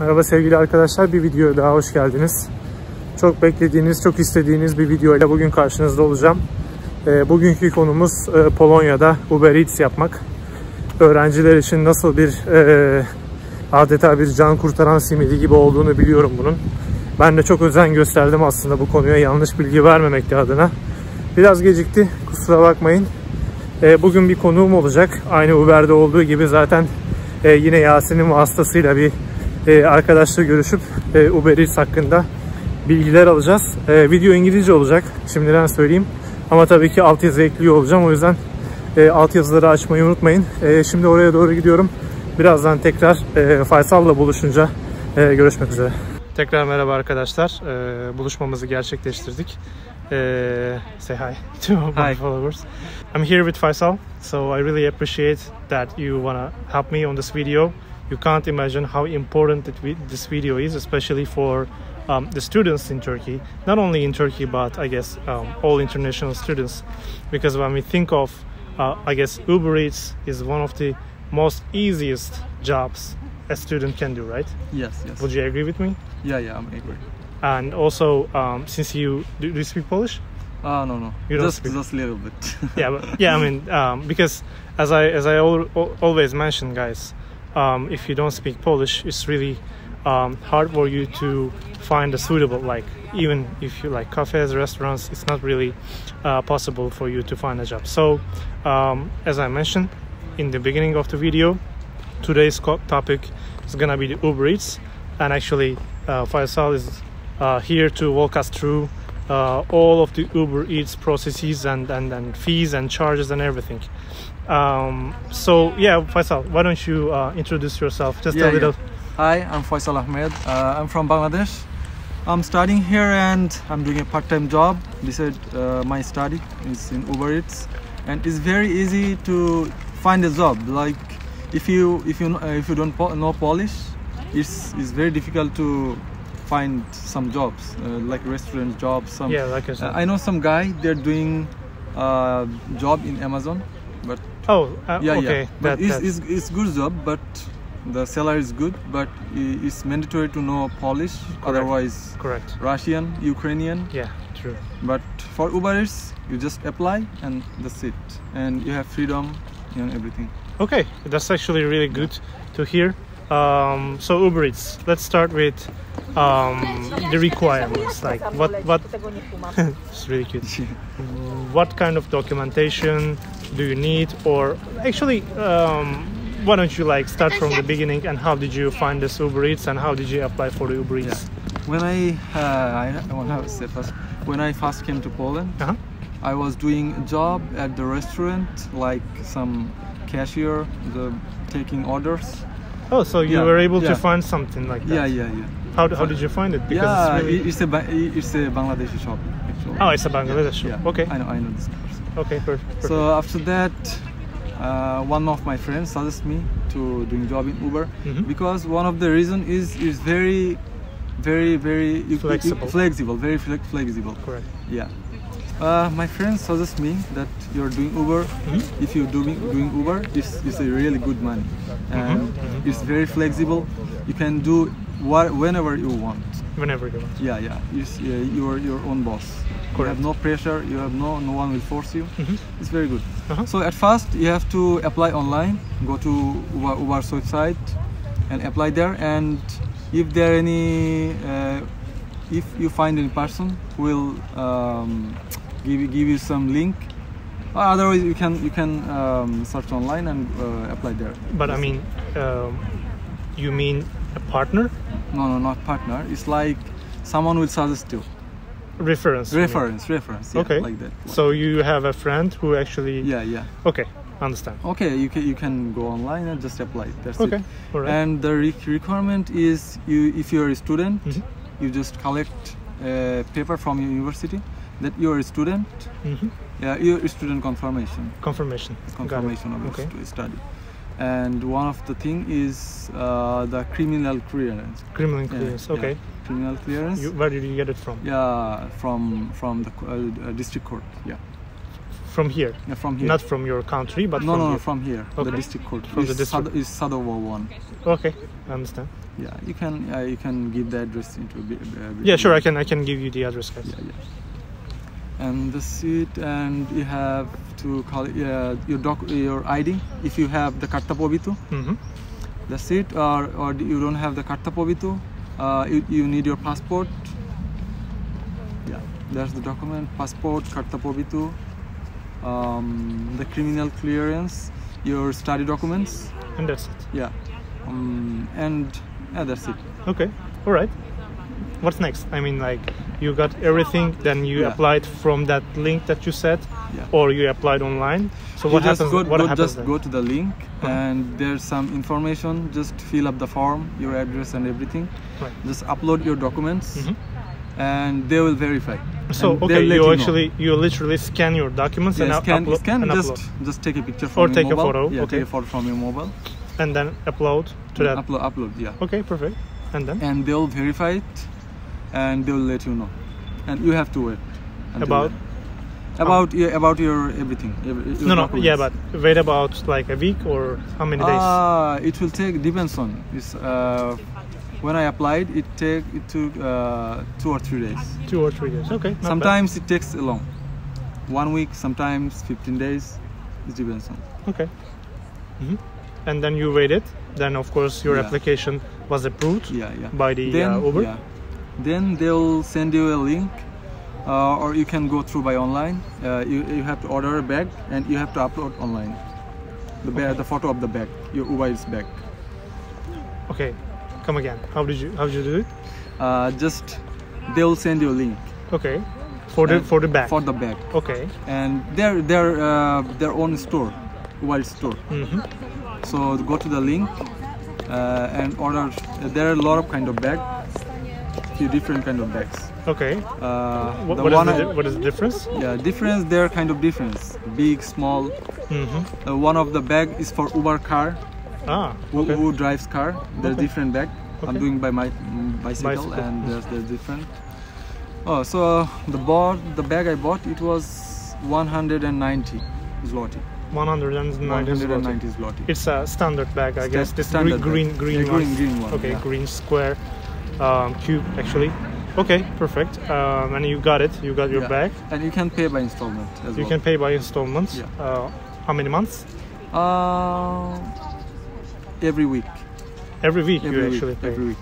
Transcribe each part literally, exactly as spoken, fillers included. Merhaba sevgili arkadaşlar, bir videoya daha hoş geldiniz. Çok beklediğiniz, çok istediğiniz bir video ile bugün karşınızda olacağım. Bugünkü konumuz Polonya'da Uber Eats yapmak. Öğrenciler için nasıl bir adeta bir can kurtaran simidi gibi olduğunu biliyorum bunun. Ben de çok özen gösterdim aslında bu konuya, yanlış bilgi vermemek adına. Biraz gecikti, kusura bakmayın. Bugün bir konuğum olacak. Aynı Uber'de olduğu gibi zaten yine Yasin'in vasıtasıyla bir arkadaşla görüşüp Uber Eats hakkında bilgiler alacağız. Video İngilizce olacak, şimdiden söyleyeyim. Ama tabii ki altyazı ekliyor olacağım. O yüzden altyazıları açmayı unutmayın. Şimdi oraya doğru gidiyorum. Birazdan tekrar Faisal'la buluşunca görüşmek üzere. Tekrar merhaba arkadaşlar. Buluşmamızı gerçekleştirdik. Uh, say hi to my hi. followers. I'm here with Faisal, so I really appreciate that you wanna help me on this video. You can't imagine how important it we, this video is, especially for um, the students in Turkey. Not only in Turkey, but I guess um, all international students. Because when we think of, uh, I guess Uber Eats is one of the most easiest jobs a student can do, right? Yes. Yes. Would you agree with me? Yeah. Yeah. I'm agree. And also, um, since you do, do you speak Polish? Ah, uh, no, no, you don't just speak. Just a little bit. yeah, but, yeah. I mean, um, because as I as I al al always mention, guys, um, if you don't speak Polish, it's really um, hard for you to find a suitable, like even if you like cafes, restaurants, it's not really uh, possible for you to find a job. So, um, as I mentioned in the beginning of the video, today's topic is gonna be the Uber Eats, and actually, uh, Faisal is. Uh, here to walk us through uh, all of the Uber Eats processes and, and, and fees and charges and everything. Um, so yeah, Faisal, why don't you uh, introduce yourself just yeah, a little. Yeah. Hi, I'm Faisal Ahmed. Uh, I'm from Bangladesh. I'm studying here and I'm doing a part-time job. Besides uh, my study is in Uber Eats, and it's very easy to find a job. Like if you if you uh, if you don't po know Polish, it's it's very difficult to find some jobs, uh, like restaurant jobs. Some, yeah, like I said. Uh, I know some guy, they're doing a uh, job in Amazon, but... Oh, uh, yeah, okay. Yeah. But that, it's, that. It's, it's good job, but the salary is good, but it's mandatory to know Polish, correct. Otherwise correct. Russian, Ukrainian. Yeah, true. But for Uber Eats, you just apply and that's it. And you have freedom and everything. Okay, that's actually really good to hear. Um, so Uber Eats, let's start with um the requirements, like what what it's really cute. What kind of documentation do you need? Or actually, um why don't you like start from the beginning, and how did you find this Uber Eats and how did you apply for the Uber Eats? Yeah. when i uh i want to say first, when I first came to Poland, uh-huh. I was doing a job at the restaurant, like some cashier, the taking orders. Oh, so you yeah, were able yeah. to find something like that. Yeah, yeah, yeah. How, how did you find it? Because yeah, it's, really... it's, a, it's a Bangladeshi shop. Actually. Oh, it's a Bangladeshi yeah, shop. Yeah. Okay. I know, I know this person. Okay, perfect. perfect. So after that, uh, one of my friends suggested me to doing job in Uber, mm-hmm. because one of the reason is is very, very, very flexible, flexible very flexible. Correct. Yeah. Uh, my friend suggested me that you're doing Uber. Mm-hmm. If you're doing doing Uber, it's, it's a really good money, and mm-hmm. it's very flexible. You can do wh whenever you want. Whenever you want. Yeah, yeah. It's, uh, you're your own boss. Correct. You have no pressure. You have no no one will force you. Mm-hmm. It's very good. Uh-huh. So at first you have to apply online. Go to Uber, Uber's website and apply there. And if there are any, uh, if you find any person who will. Um, Give you, give you some link. Otherwise, you can you can um, search online and uh, apply there. But I mean, um, you mean a partner? No, no, not partner. It's like someone will suggest you. Reference. Reference, you reference. Yeah, okay. Like that. Like so you have a friend who actually. Yeah, yeah. Okay, understand. Okay, you can you can go online and just apply. That's okay. It. All right. And the re requirement is you if you're a student, mm-hmm. you just collect a paper from your university. That you're a student, mm-hmm. yeah, you're a student confirmation. Confirmation. Confirmation of okay. study. And one of the thing is uh, the criminal clearance. Criminal clearance, yeah, okay. Yeah. Criminal clearance. You, where did you get it from? Yeah, from from the uh, district court, yeah. From here? Yeah, from here. Not from your country, but no, from no, here? No, no, from here, okay. The district court. From it's the district? Sad, it's Sadova one. Okay, I understand. Yeah, you can uh, you can give the address into. Uh, yeah, sure. I can I can give you the address, guys. Yeah, yeah. And that's it. And you have to call uh, your doc your I D if you have the karta pobytu. Mm-hmm. That's it. Or or you don't have the karta pobytu, uh, you you need your passport. Yeah, that's the document: passport, karta pobytu, um, the criminal clearance, your study documents. And that's it. Yeah. Um, and yeah, that's it. Okay, all right. What's next? I mean, like, you got everything, then you yeah. applied from that link that you said, yeah. or you applied online. So what you happens? Go, what go, happens just then? Go to the link, hmm. and there's some information. Just fill up the form, your address, and everything. Right. Just upload your documents, mm-hmm. and they will verify. So and okay, you actually know. you literally scan your documents yeah, and scan, upload. Scan and just upload. just take a picture from or your take mobile. a photo. Yeah, okay. Take a photo from your mobile. And then upload to that. Upload, upload, yeah. Okay, perfect. And then? And they'll verify it, and they'll let you know. And you have to wait. About? Then. About um, yeah, about your everything. Your no, documents. no, yeah, but wait about like a week or how many days? Ah, uh, it will take depends on. It's, uh, when I applied, it take it took uh, two or three days. Two or three days. Okay. Sometimes bad. it takes long, one week. Sometimes fifteen days. It depends on. Okay. Mm-hmm. And then you waited. Then of course your yeah. application was approved yeah, yeah. by the then, uh, Uber. Yeah. Then they'll send you a link, uh, or you can go through by online. Uh, you you have to order a bag and you have to upload online the okay. the photo of the bag, your Uber Eats bag. Okay, come again. How did you how did you do it? Uh, just they'll send you a link. Okay. For the for the bag. For the bag. Okay. And their their uh, their own store, Uber Eats store. Mm-hmm. So go to the link uh, and order. There are a lot of kind of bags, few different kind of bags. Okay. Uh, what, the what, one is the, what is the difference? Yeah, difference. There are kind of difference. Big, small. Mm-hmm. Uh, one of the bag is for Uber car. Ah. Okay. Who, who drives car? There's okay. different bag. Okay. I'm doing by my bicycle, bicycle. and there's there's different. Oh, so the board, the bag I bought, it was one hundred ninety zloty. one hundred ninety zloty. It's a standard bag, I guess. This standard green, bag. green, green, yeah, green, green one. Okay, yeah. green square um, cube, actually. Okay, perfect. Um, and you got it. You got your yeah. bag. And you can pay by installment as you well. can pay by installments. Yeah. Uh, how many months? Uh, every week. Every week every you week, actually pay. Every week.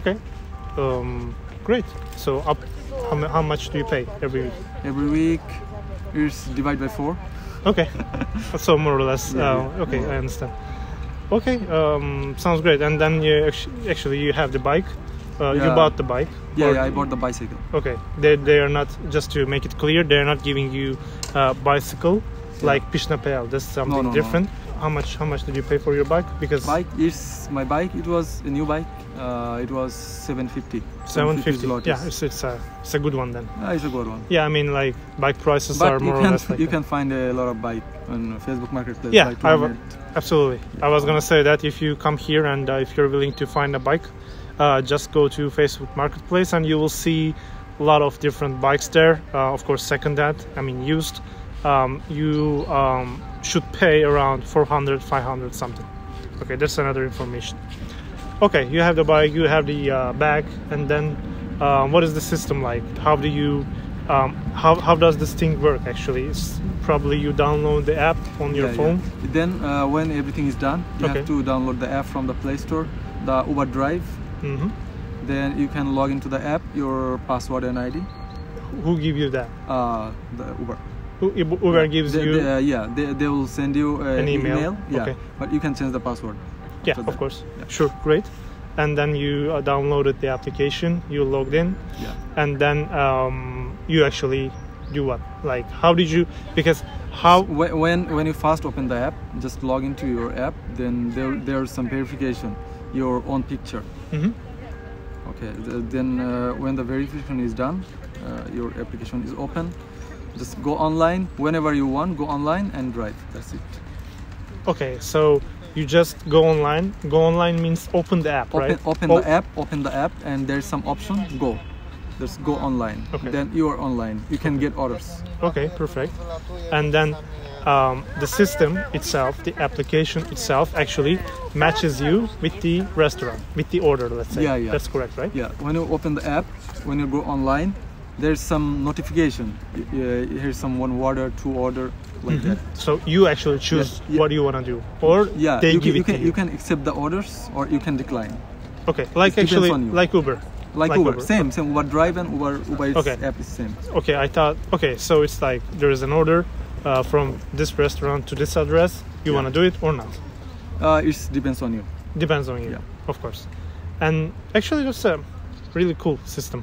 Okay. Um, great. So up, how, how much do you pay every week? Every week, it's divided by four. Okay, so more or less. Yeah, uh, yeah. Okay, yeah. I understand. Okay, um, sounds great. And then you actually, actually you have the bike. Uh, yeah. You bought the bike. Yeah, yeah, I bought the bicycle. Okay, they they are not, just to make it clear, they are not giving you a bicycle yeah. like Pishnapel. That's something no, no, different. No. How much? How much did you pay for your bike? Because bike is my bike. It was a new bike. Uh, it was seven fifty. seven fifty. Yeah, it's, it's a it's a good one then. Uh, it's a good one. Yeah, I mean, like, bike prices but are more can, or less. Like you that. can find a lot of bike on Facebook marketplace. Yeah, like I absolutely. Yeah. I was gonna say that if you come here and uh, if you're willing to find a bike, uh, just go to Facebook marketplace and you will see a lot of different bikes there. Uh, of course, secondhand. I mean, used. Um, you um, should pay around four hundred, five hundred something. Okay, that's another information. Okay, you have the bike, you have the uh, bag, and then um, what is the system like? How do you, um, how, how does this thing work actually? It's probably you download the app on your yeah, phone. Yeah. Then uh, when everything is done, you okay. have to download the app from the Play Store, the Uber Drive. Mm-hmm. Then you can log into the app, your password and I D. Who give you that? Uh, the Uber. Uber gives they, you... They, uh, yeah, they, they will send you uh, an email, email. Yeah, okay. But you can change the password. Yeah, of that. course. Yeah. Sure, great. And then you uh, downloaded the application, you logged in, yeah. and then um, you actually do what? Like, how did you... Because how... When, when, when you first open the app, just log into your app, then there, there's some verification, your own picture. Mm-hmm. Okay, the, then uh, when the verification is done, uh, your application is open. Just go online whenever you want, go online and drive. That's it. Okay, so you just go online. Go online means open the app, open, right? Open o the app, open the app, and there's some option, go. Just go online. Okay. Then you are online. You can okay. get orders. Okay, perfect. And then um, the system itself, the application itself actually matches you with the restaurant, with the order, let's say. Yeah, yeah. That's correct, right? Yeah. When you open the app, when you go online, there's some notification. Uh, here's some one order, two order, like mm-hmm. that. So you actually choose yes, yeah. what you want to do, or yeah, they you give can, it you can, to you. You can accept the orders or you can decline. Okay, like it actually, like Uber. Like, like Uber. Uber, same, same. Uber Drive and Uber, Uber Eats okay. app is same. Okay, I thought, okay, so it's like there is an order uh, from this restaurant to this address. You yeah. want to do it or not? Uh, it depends on you. Depends on you, yeah. of course. And actually, that's a really cool system.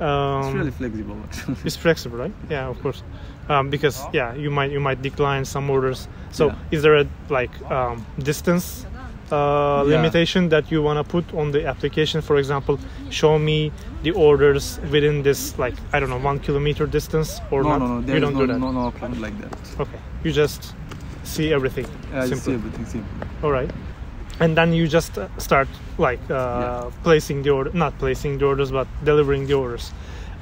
Um, it's really flexible. It's flexible, right? Yeah, of course. Um, because yeah, you might you might decline some orders. So yeah. is there a like um, distance? Uh, yeah. limitation that you want to put on the application? For example, show me the orders within this, like, I don't know, one kilometer distance or no, not? No, no, there you don't no, do that. No, no plan like that. Okay, you just see everything. Yeah, you see everything simple. All right, and then you just start like uh, yeah. placing the order, not placing the orders, but delivering the orders.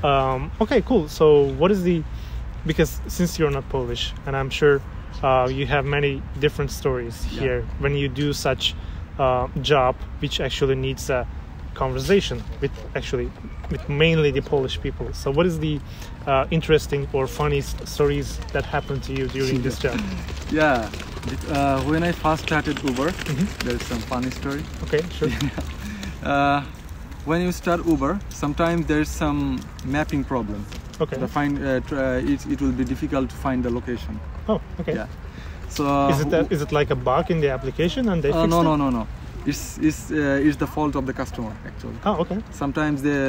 Um, okay, cool. So, what is the? Because since you're not Polish, and I'm sure. Uh, you have many different stories yeah. here when you do such uh, job which actually needs a conversation with actually with mainly the Polish people. So what is the uh, interesting or funny st stories that happened to you during this job? Yeah, uh, when I first started Uber, mm-hmm. there's some funny story. Okay, sure. uh, when you start Uber, sometimes there's some mapping problem. Okay. The find, uh, it, it will be difficult to find the location. Oh, okay. Yeah. So uh, is it a, is it like a bug in the application and they uh, fixed no, it? No, no, no, no. It's it's uh, it's the fault of the customer actually. Oh, okay. Sometimes they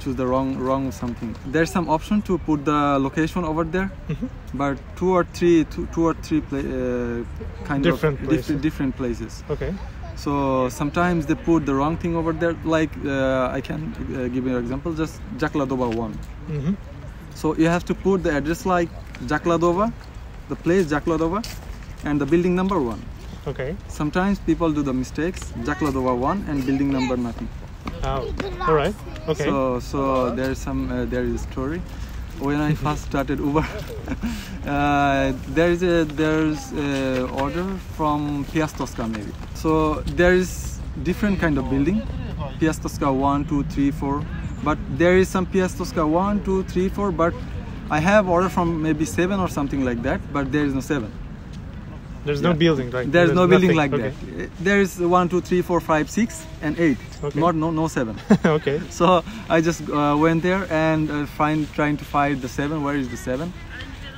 choose the wrong wrong something. There's some option to put the location over there, mm-hmm. but two or three two, two or three pla uh, kind different of places. Diff different places. Okay. So sometimes they put the wrong thing over there. Like uh, I can uh, give you an example. Just Jakladova one. Mm-hmm. So you have to put the address like Jakladova, the place Jakladova, and the building number one. Okay. Sometimes people do the mistakes, Jakladova one and building number nothing. Oh, all right. Okay. So, so there's some uh, there is a story. When I first started Uber, uh, there is a there's a order from Piastowska maybe. So there is different kind of building, Piastowska one, two, three, four. But there is some Piastowska one, two, three, four. But I have order from maybe seven or something like that, but there is no seven. There's yeah. no building like that. There's, there's no nothing. building like okay. that. There is one, two, three, four, five, six, and eight. Okay. Not no no seven. Okay. So I just uh, went there and uh, find trying to find the seven. Where is the seven?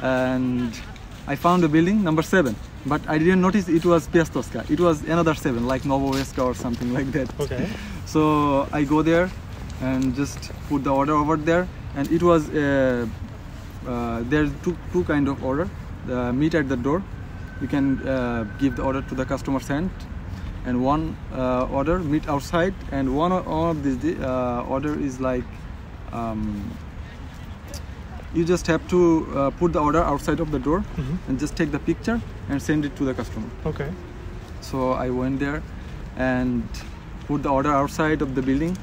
And I found a building number seven, but I didn't notice it was Piastowska. It was another seven, like Novoveska or something like that. Okay. So I go there and just put the order over there, and it was. Uh, Uh, there's two, two kind of order. Uh, meet at the door, you can uh, give the order to the customer's hand, and one uh, order meet outside, and one of this uh, order is like um, you just have to uh, put the order outside of the door mm-hmm. and just take the picture and send it to the customer. Okay. So I went there and put the order outside of the building,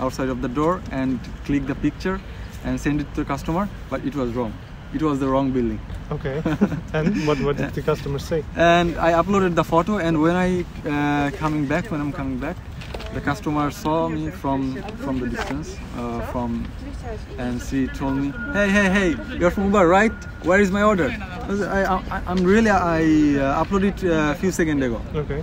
outside of the door, and click the picture and send it to the customer, but it was wrong. It was the wrong building. Okay. And what, what did the customer say? And I uploaded the photo, and when I uh, coming back, when I'm coming back, the customer saw me from from the distance, uh, from, and she told me, "Hey, hey, hey, you're from Uber, right? Where is my order?" I, I I'm really I uh, uploaded it a few seconds ago. Okay.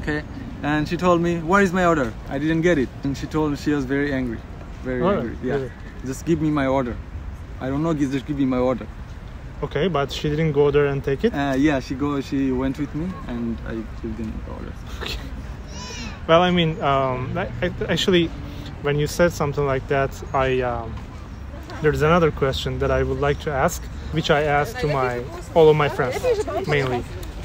Okay. And she told me, "Where is my order? I didn't get it." And she told me she was very angry, very oh, angry. Yeah. Really? Just give me my order. I don't know. Just give me my order. Okay, but she didn't go there and take it. Uh, yeah, she go. She went with me, and I gave them the order. Okay. Well, I mean, um, I, I, actually, when you said something like that, I um, there's another question that I would like to ask, which I ask to my all of my friends mainly.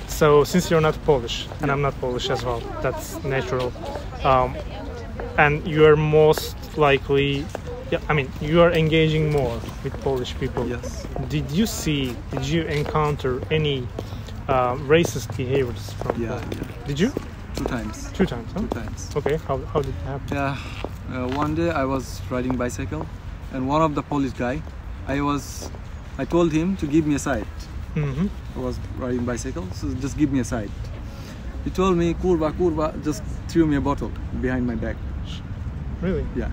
So since you're not Polish, and I'm not Polish as well, that's natural, um, and you are most likely. Yeah, I mean, you are engaging more with Polish people. Yes. Did you see, did you encounter any uh, racist behaviors from yeah, yeah. Did you? Two times. Two times, huh? Two times. Okay, how, how did it happen? Yeah, uh, one day I was riding bicycle, and one of the Polish guy, I was, I told him to give me a side. Mm-hmm. was riding bicycle, so just give me a side. He told me kurwa, kurwa, just threw me a bottle behind my back. Really? Yeah.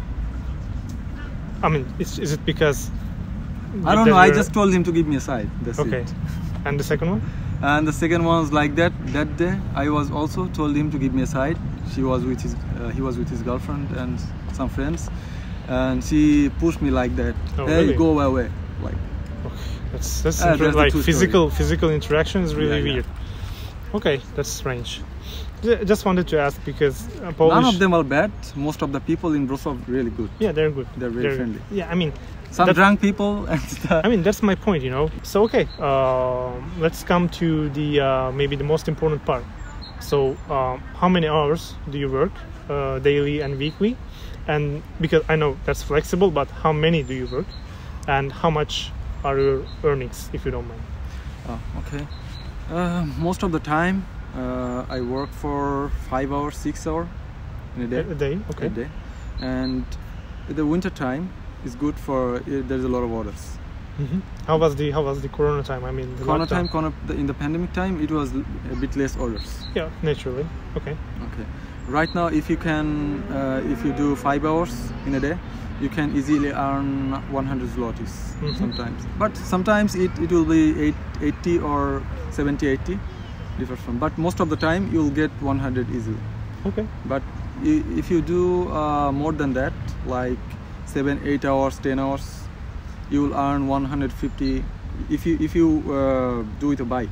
I mean, is, is it because... I don't know, I just told him to give me a side. That's it. Okay. And the second one? And the second one was like that. That day, I was also told him to give me a side. She was with his, uh, he was with his girlfriend and some friends. And she pushed me like that. Oh, hey, really? Go away. Like, okay. That's, that's, uh, that's like physical, physical interaction is really yeah, weird. Yeah. Okay, that's strange. Just wanted to ask because Polish... None of them are bad. Most of the people in Wrocław are really good. Yeah, they're good. They're really they're, friendly. Yeah, I mean... Some that, drunk people and stuff. I mean, that's my point, you know. So, okay, uh, let's come to the uh, maybe the most important part. So, uh, how many hours do you work uh, daily and weekly? And because I know that's flexible, but how many do you work? And how much are your earnings, if you don't mind? Oh, okay. Uh, most of the time, uh, I work for five hours, six hours in a day. A day, okay. A day. And in the winter time, it's good for, there's a lot of orders. Mm-hmm. How was the how was the Corona time? I mean, the Corona time, corona, in the pandemic time, it was a bit less orders. Yeah, naturally. Okay. Okay. Right now, if you can, uh, if you do five hours in a day, you can easily earn one hundred zlotys mm-hmm. sometimes. But sometimes it it will be eight, eighty or seventy, eighty, differs from. But most of the time, you'll get one hundred easily. Okay. But if you do uh, more than that, like seven, eight hours, ten hours, you will earn one hundred fifty if you if you uh, do it a bike.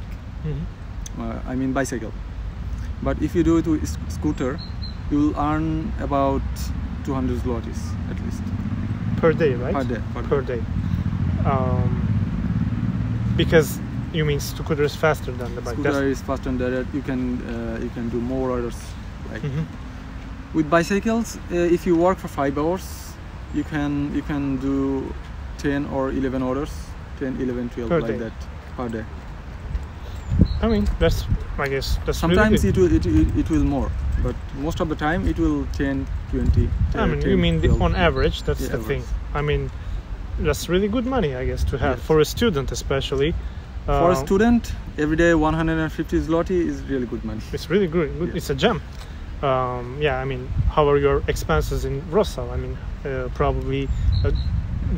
Mm-hmm. uh, I mean bicycle. But if you do it with a scooter, you will earn about two hundred zlotys at least per day, right? Per day. Per, per day. day. Um, because you mean scooter is faster than the bike. Scooter That's... is faster than that. You can uh, you can do more orders. Like mm-hmm. with bicycles, uh, if you work for five hours. You can you can do ten or eleven orders, ten, eleven, twelve like that per day. I mean that's I guess that's sometimes really it will it, it will more, but most of the time it will ten, twenty. I mean you mean twelve, on average that's yeah, the average. thing. I mean that's really good money I guess to have yes. for a student especially. Uh, for a student, every day one hundred fifty zloty is really good money. It's really good. good. Yeah. It's a gem. Um, yeah, I mean, how are your expenses in Wrocław? I mean, uh, probably uh,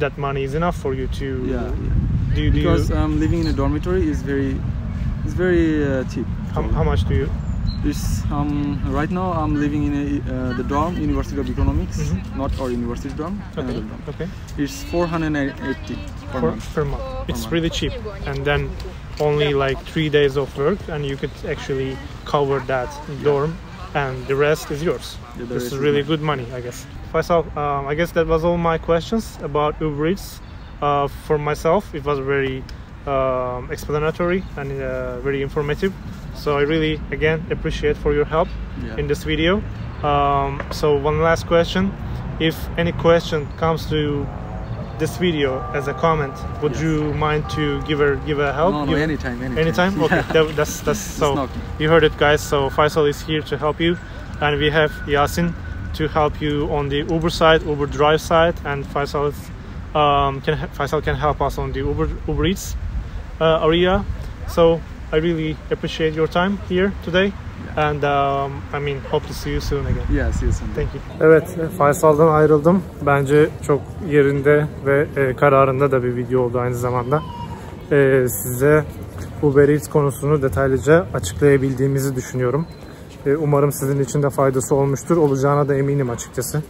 that money is enough for you to. Yeah. yeah. Do you, do because you... um, living in a dormitory is very, it's very uh, cheap. How, how much do you? It's um right now I'm living in a, uh, the dorm, University of Economics, mm-hmm. not our university dorm. Okay. dorm. Okay. It's four hundred eighty per, per month. Per month. It's per really month. cheap, and then only like three days of work, and you could actually cover that yeah. dorm. And the rest is yours. Yeah, this is really good money, I guess. Faisal, um, I guess that was all my questions about Uber Eats. Uh, for myself, it was very um, explanatory and uh, very informative. So I really, again, appreciate for your help yeah. in this video. Um, so one last question. If any question comes to this video as a comment, would yes. you mind to give her give a help? No, no, give, anytime, anytime. Anytime? Okay, yeah. that, that's, that's so not... you heard it guys, so Faisal is here to help you and we have Yasin to help you on the Uber side, Uber Drive side, and Faisal, um, can, Faisal can help us on the Uber, Uber Eats uh, area. So I really appreciate your time here today. Yeah. And um, I mean, hope to see you soon again. Yeah, see you soon. Thank you. Evet, Faisal'dan ayrıldım. Bence çok yerinde ve e, kararında da bir video oldu aynı zamanda. E, size Uber Eats konusunu detaylıca açıklayabildiğimizi düşünüyorum. E, umarım sizin için de faydası olmuştur. Olacağına da eminim açıkçası.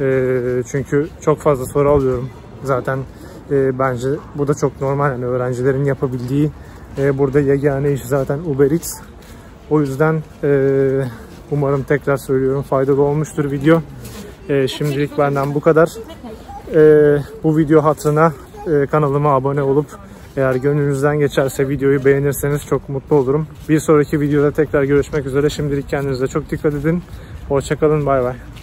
E, çünkü çok fazla soru alıyorum. Zaten e, bence bu da çok normal. Yani öğrencilerin yapabildiği e, burada yegane iş zaten Uber Eats. O yüzden e, umarım tekrar söylüyorum faydalı olmuştur video. E, şimdilik benden bu kadar. E, bu video hatırına e, kanalıma abone olup eğer gönlünüzden geçerse videoyu beğenirseniz çok mutlu olurum. Bir sonraki videoda tekrar görüşmek üzere. Şimdilik kendinize çok dikkat edin. Hoşça kalın. Bay bay.